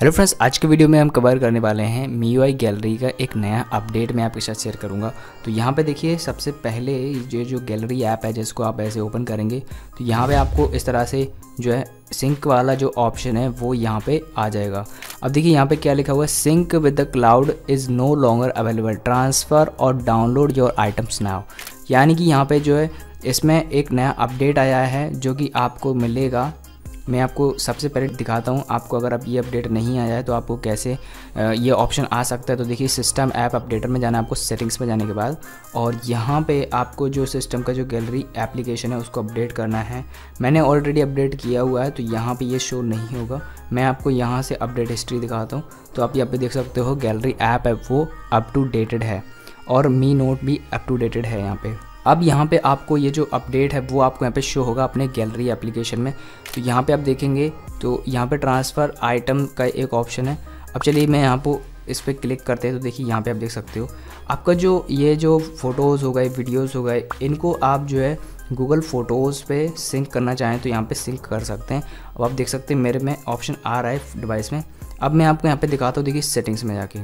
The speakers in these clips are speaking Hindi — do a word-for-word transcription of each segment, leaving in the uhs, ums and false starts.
हेलो फ्रेंड्स, आज के वीडियो में हम कवर करने वाले हैं M I U I gallery का एक नया अपडेट मैं आपके साथ शेयर करूंगा। तो यहाँ पे देखिए, सबसे पहले जो जो गैलरी ऐप है जिसको आप ऐसे ओपन करेंगे तो यहाँ पे आपको इस तरह से जो है सिंक वाला जो ऑप्शन है वो यहाँ पे आ जाएगा। अब देखिए यहाँ पे क्या लिखा हुआ है, sync with the cloud is no longer available, transfer और डाउनलोड योर आइटम्स नाउ। यानी कि यहाँ पर जो है इसमें एक नया अपडेट आया है जो कि आपको मिलेगा। मैं आपको सबसे पहले दिखाता हूं, आपको अगर आप ये अपडेट नहीं आया है तो आपको कैसे ये ऑप्शन आ सकता है। तो देखिए, सिस्टम ऐप अपडेटर में जाना है आपको, सेटिंग्स में जाने के बाद, और यहाँ पे आपको जो सिस्टम का जो गैलरी एप्लीकेशन है उसको अपडेट करना है। मैंने ऑलरेडी अपडेट किया हुआ है तो यहाँ पे ये शो नहीं होगा। मैं आपको यहाँ से अपडेट हिस्ट्री दिखाता हूँ। तो आप यहाँ पर देख सकते हो गैलरी ऐप है वो अप टू डेटेड है और मी नोट भी अप टू डेटेड है यहाँ पर। अब यहाँ पे आपको ये जो अपडेट है वो आपको यहाँ पे शो होगा अपने गैलरी एप्लीकेशन में। तो यहाँ पे आप देखेंगे तो यहाँ पे ट्रांसफ़र आइटम का एक ऑप्शन है। अब चलिए मैं यहाँ पर इस पर क्लिक करते हैं तो देखिए यहाँ पे आप देख सकते हो आपका जो ये जो फ़ोटोज़ हो गए, वीडियोज़ हो गए, इनको आप जो है गूगल फ़ोटोज़ पे सिंक करना चाहें तो यहाँ पे सिंक कर सकते हैं। अब आप देख सकते हैं मेरे में ऑप्शन आ रहा है डिवाइस में। अब मैं आपको यहाँ पर दिखाता हूँ, देखिए सेटिंग्स में जाके,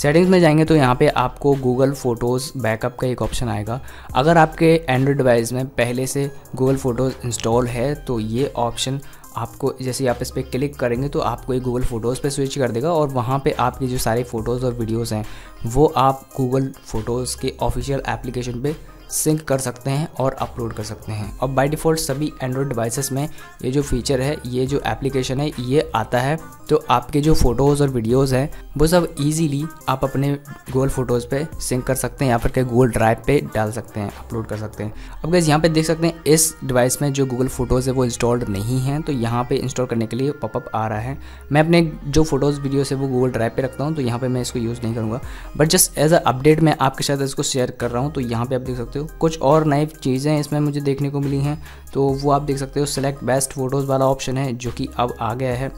सेटिंग्स में जाएंगे तो यहाँ पे आपको गूगल फ़ोटोज़ बैकअप का एक ऑप्शन आएगा। अगर आपके एंड्रॉयड डिवाइस में पहले से गूगल फ़ोटोज़ इंस्टॉल है तो ये ऑप्शन आपको, जैसे आप इस पर क्लिक करेंगे तो आपको ये गूगल फ़ोटोज़ पे स्विच कर देगा और वहाँ पे आपकी जो सारे फ़ोटोज़ और वीडियोज़ हैं वो आप गूगल फ़ोटोज़ के ऑफिशियल एप्लीकेशन पर सिंक कर सकते हैं और अपलोड कर सकते हैं। और बाय डिफ़ॉल्ट सभी एंड्रॉयड डिवाइसेस में ये जो फीचर है, ये जो एप्लीकेशन है, ये आता है। तो आपके जो फ़ोटोज़ और वीडियोज़ हैं वो सब इजीली आप अपने गूगल फ़ोटोज़ पे सिंक कर सकते हैं या फिर गूगल ड्राइव पे डाल सकते हैं, अपलोड कर सकते हैं। अब गाइस यहाँ पर देख सकते हैं इस डिवाइस में जो गूगल फ़ोटोज़ है वो इंस्टॉल्ड नहीं है, तो यहाँ पर इंस्टॉल करने के लिए पॉपअप आ रहा है। मैं अपने जो फ़ोटोज़ वीडियोज़ है वो गूगल ड्राइव पर रखता हूँ तो यहाँ पर मैं इसको यूज़ नहीं करूँगा, but just as a update मैं आपके साथ इसको शेयर कर रहा हूँ। तो यहाँ पर आप देख सकते हो कुछ और नई चीज़ें इसमें मुझे देखने को मिली हैं, तो वो आप देख सकते हो। सेलेक्ट बेस्ट फ़ोटोज़ वाला ऑप्शन है जो कि अब आ गया है,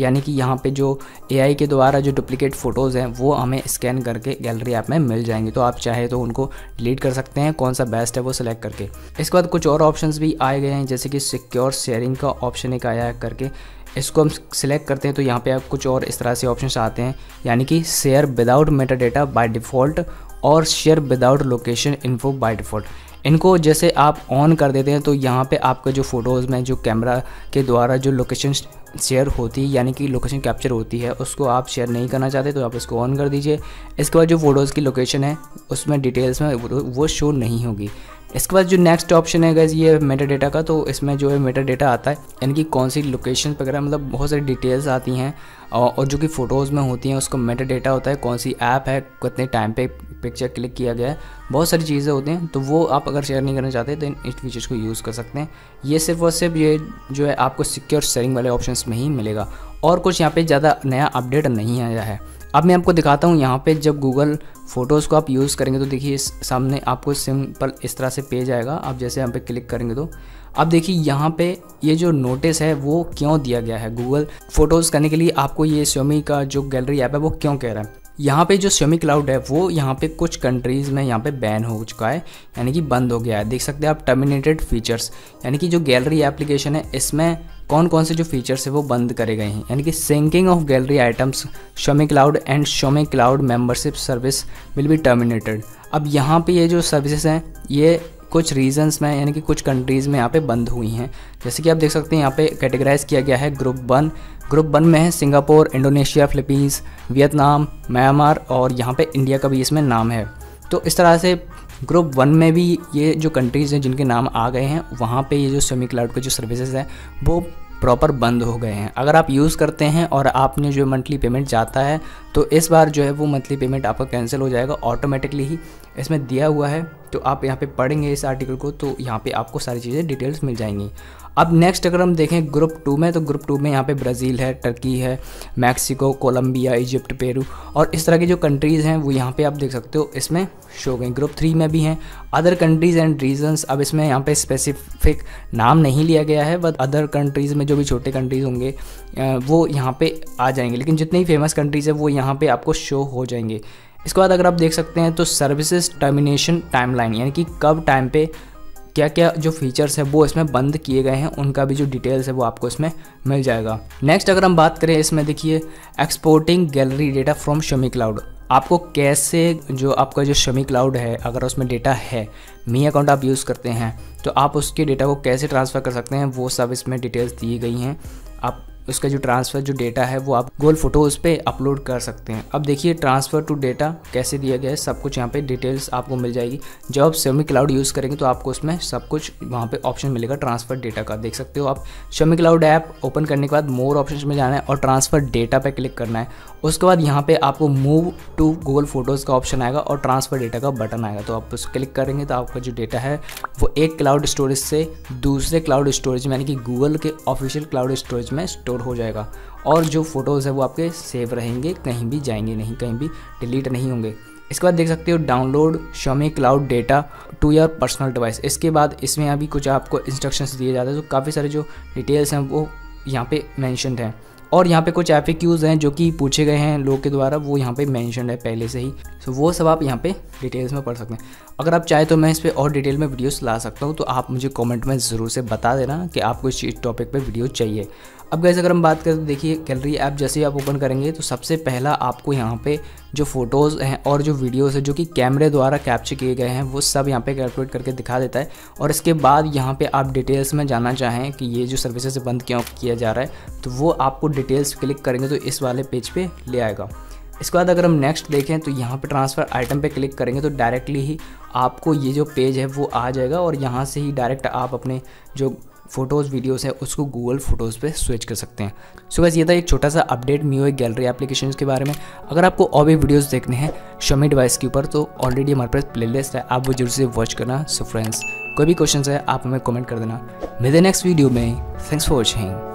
यानी कि यहाँ पे जो एआई के द्वारा जो डुप्लीकेट फ़ोटोज़ हैं वो हमें स्कैन करके गैलरी ऐप में मिल जाएंगे, तो आप चाहे तो उनको डिलीट कर सकते हैं, कौन सा बेस्ट है वो सिलेक्ट करके। इसके बाद कुछ और ऑप्शंस भी आए गए हैं, जैसे कि सिक्योर शेयरिंग का ऑप्शन एक आया है करके, इसको हम सिलेक्ट करते हैं तो यहाँ पे आप कुछ और इस तरह से ऑप्शंस आते हैं, यानी कि share without meta data by default और share without location info by default. इनको जैसे आप ऑन कर देते हैं तो यहाँ पे आपके जो फ़ोटोज़ में जो कैमरा के द्वारा जो लोकेशन शेयर होती है, यानी कि लोकेशन कैप्चर होती है, उसको आप शेयर नहीं करना चाहते तो आप इसको ऑन कर दीजिए। इसके बाद जो फ़ोटोज़ की लोकेशन है उसमें डिटेल्स में वो शो नहीं होगी। इसके बाद जो नेक्स्ट ऑप्शन है गाइस, ये मेटा डेटा का, तो इसमें जो है मेटा डेटा आता है, यानी कि कौन सी लोकेशन वगैरह, मतलब बहुत सारी डिटेल्स आती हैं और जो कि फ़ोटोज़ में होती हैं उसको मेटा डेटा होता है, कौन सी ऐप है, कितने टाइम पे पिक्चर क्लिक किया गया है, बहुत सारी चीज़ें होती हैं। तो वो आप अगर शेयर नहीं करना चाहते तो इन फीचर्स को यूज़ कर सकते हैं। ये सिर्फ और सिर्फ ये जो है आपको सिक्योर शेयरिंग वाले ऑप्शन में ही मिलेगा और कुछ यहाँ पर ज़्यादा नया अपडेट नहीं आया है। अब मैं आपको दिखाता हूँ यहाँ पे जब गूगल फ़ोटोज़ को आप यूज़ करेंगे तो देखिए सामने आपको सिंपल इस तरह से पेज आएगा। आप जैसे यहाँ पे क्लिक करेंगे तो अब देखिए यहाँ पे ये जो नोटिस है वो क्यों दिया गया है, गूगल फ़ोटोज़ करने के लिए आपको ये Xiaomi का जो गैलरी ऐप है वो क्यों कह रहा है। यहाँ पे जो Xiaomi क्लाउड है वो यहाँ पे कुछ कंट्रीज़ में यहाँ पे बैन हो चुका है, यानी कि बंद हो गया है। देख सकते हैं आप टर्मिनेटेड फीचर्स, यानी कि जो गैलरी एप्लीकेशन है इसमें कौन कौन से जो फीचर्स है वो बंद करे गए हैं, यानी कि syncing of gallery items, Xiaomi cloud and Xiaomi cloud membership service will be terminated. अब यहाँ पे ये जो सर्विसेज हैं ये कुछ रीजंस में, यानी कि कुछ कंट्रीज़ में यहाँ पे बंद हुई हैं। जैसे कि आप देख सकते हैं यहाँ पे कैटेगराइज किया गया है ग्रुप वन, ग्रुप वन में है Singapore, Indonesia, Philippines, Vietnam, Myanmar और यहाँ पे इंडिया का भी इसमें नाम है। तो इस तरह से ग्रुप वन में भी ये जो कंट्रीज़ हैं जिनके नाम आ गए हैं वहाँ पर ये जो Xiaomi क्लाउड के जो सर्विसेज हैं वो प्रॉपर बंद हो गए हैं। अगर आप यूज़ करते हैं और आपने जो मंथली पेमेंट जाता है तो इस बार जो है वो मंथली पेमेंट आपका कैंसिल हो जाएगा ऑटोमेटिकली ही, इसमें दिया हुआ है। तो आप यहाँ पे पढ़ेंगे इस आर्टिकल को तो यहाँ पे आपको सारी चीज़ें डिटेल्स मिल जाएंगी। अब नेक्स्ट अगर हम देखें ग्रुप टू में, तो ग्रुप टू में यहाँ पे ब्राज़ील है, टर्की है, मैक्सिको, कोलंबिया, इजिप्ट, पेरू और इस तरह की जो कंट्रीज़ हैं वो यहाँ पे आप देख सकते हो इसमें शो गई। ग्रुप थ्री में भी हैं अदर कंट्रीज़ एंड रीजन्स। अब इसमें यहाँ पे स्पेसिफिक नाम नहीं लिया गया है, बट अदर कंट्रीज़ में जो भी छोटे कंट्रीज़ होंगे वो यहाँ पर आ जाएंगे, लेकिन जितने ही फेमस कंट्रीज़ है वो यहाँ पर आपको शो हो जाएंगे। इसके बाद अगर आप देख सकते हैं तो सर्विसेज टर्मिनेशन टाइमलाइन, यानी कि कब टाइम पे क्या क्या जो फीचर्स है वो इसमें बंद किए गए हैं उनका भी जो डिटेल्स है वो आपको इसमें मिल जाएगा। नेक्स्ट अगर हम बात करें इसमें देखिए exporting gallery data from Xiaomi cloud, आपको कैसे जो आपका जो Xiaomi क्लाउड है अगर उसमें डेटा है मी अकाउंट आप यूज़ करते हैं तो आप उसके डेटा को कैसे ट्रांसफ़र कर सकते हैं वो सब इसमें डिटेल्स दी गई हैं। आप उसका जो ट्रांसफ़र जो डेटा है वो आप Google फोटोज़ पे अपलोड कर सकते हैं। अब देखिए ट्रांसफ़र टू डेटा कैसे दिया गया है, सब कुछ यहाँ पे डिटेल्स आपको मिल जाएगी। जब आप Xiaomi क्लाउड यूज़ करेंगे तो आपको उसमें सब कुछ वहाँ पे ऑप्शन मिलेगा ट्रांसफ़र डेटा का, देख सकते हो आप। Xiaomi क्लाउड ऐप ओपन करने के बाद मोर ऑप्शन में जाना है और ट्रांसफ़र डेटा पर क्लिक करना है। उसके बाद यहाँ पर आपको मूव टू गूगल फोटोज़ का ऑप्शन आएगा और ट्रांसफ़र डेटा का बटन आएगा, तो आप उस क्लिक करेंगे तो आपका जो डेटा है वो एक क्लाउड स्टोरेज से दूसरे क्लाउड स्टोरेज यानी कि गूगल के ऑफिशियल क्लाउड स्टोरेज में हो जाएगा और जो फोटोज़ है वो आपके सेव रहेंगे, कहीं भी जाएंगे नहीं, कहीं भी डिलीट नहीं होंगे। इसके बाद देख सकते हो download Xiaomi cloud data to your personal device. इसके बाद इसमें अभी कुछ आपको इंस्ट्रक्शंस दिए जाते हैं, तो काफ़ी सारे जो डिटेल्स हैं वो यहाँ पे मेंशन्ड हैं और यहाँ पे कुछ एफएक्यूज़ हैं जो कि पूछे गए हैं लोग के द्वारा, वो यहाँ पे मेंशन्ड है पहले से ही। सो वो सब आप यहाँ पे डिटेल्स में पढ़ सकते हैं। अगर आप चाहें तो मैं इस पे और डिटेल में वीडियोस ला सकता हूँ, तो आप मुझे कमेंट में ज़रूर से बता देना कि आपको इस चीज़ टॉपिक पे वीडियो चाहिए। अब गाइस अगर हम बात करें तो देखिए गैलरी ऐप जैसे ही आप ओपन करेंगे तो सबसे पहला आपको यहाँ पे जो फोटोज़ हैं और जो वीडियोज़ हैं जो कि कैमरे द्वारा कैप्चर किए गए हैं वो सब यहाँ पे कैलकुलेट करके दिखा देता है। और इसके बाद यहाँ पे आप डिटेल्स में जाना चाहें कि ये जो सर्विसेज बंद क्यों किया जा रहा है तो वो आपको डिटेल्स क्लिक करेंगे तो इस वाले पेज पर ले आएगा। इसके बाद अगर हम नेक्स्ट देखें तो यहाँ पे ट्रांसफ़र आइटम पे क्लिक करेंगे तो डायरेक्टली ही आपको ये जो पेज है वो आ जाएगा और यहाँ से ही डायरेक्ट आप अपने जो फोटोज़ वीडियोस है उसको गूगल फोटोज़ पे स्विच कर सकते हैं। सो गाइस ये था एक छोटा सा update M I U I gallery application के बारे में। अगर आपको और भी वीडियोस देखने हैं Xiaomi डिवाइस के ऊपर तो ऑलरेडी हमारे पास प्लेलिस्ट है, आप वो जरूर से वॉच करना। सो फ्रेंड्स कोई भी क्वेश्चन है आप हमें कमेंट कर देना। मिलते हैं नेक्स्ट वीडियो में। Thanks for watching.